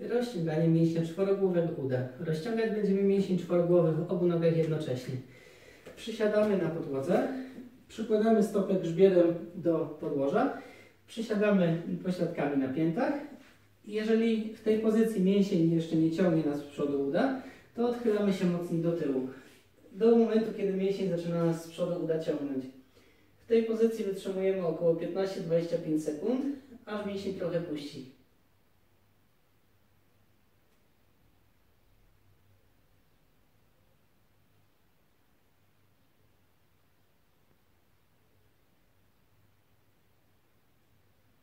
Rozciąganie mięśnia czworogłowego uda. Rozciągać będziemy mięsień czworogłowy w obu nogach jednocześnie. Przysiadamy na podłodze. Przykładamy stopę grzbietem do podłoża. Przysiadamy pośladkami na piętach. Jeżeli w tej pozycji mięsień jeszcze nie ciągnie nas z przodu uda, to odchylamy się mocniej do tyłu. Do momentu, kiedy mięsień zaczyna nas z przodu uda ciągnąć. W tej pozycji wytrzymujemy około 15-25 sekund, aż mięsień trochę puści.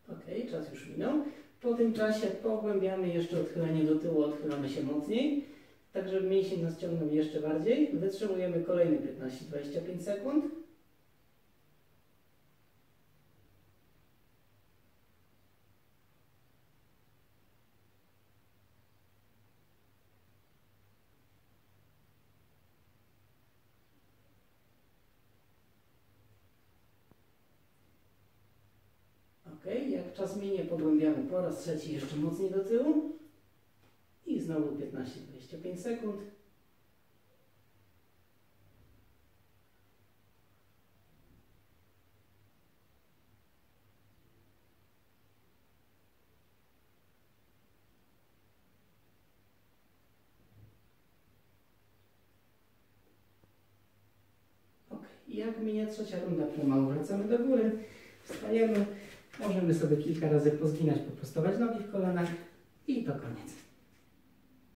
Ok, czas już minął. Po tym czasie pogłębiamy jeszcze odchylenie do tyłu, odchylamy się mocniej, tak żeby mięsień nas ciągnął jeszcze bardziej. Wytrzymujemy kolejne 15-25 sekund. Okay, jak czas minie, pogłębiamy po raz trzeci jeszcze mocniej do tyłu i znowu 15-25 sekund. Ok, jak minie trzecia runda, pomału wracamy do góry, wstajemy. Możemy sobie kilka razy pozginać, poprostować nogi w kolanach i to koniec.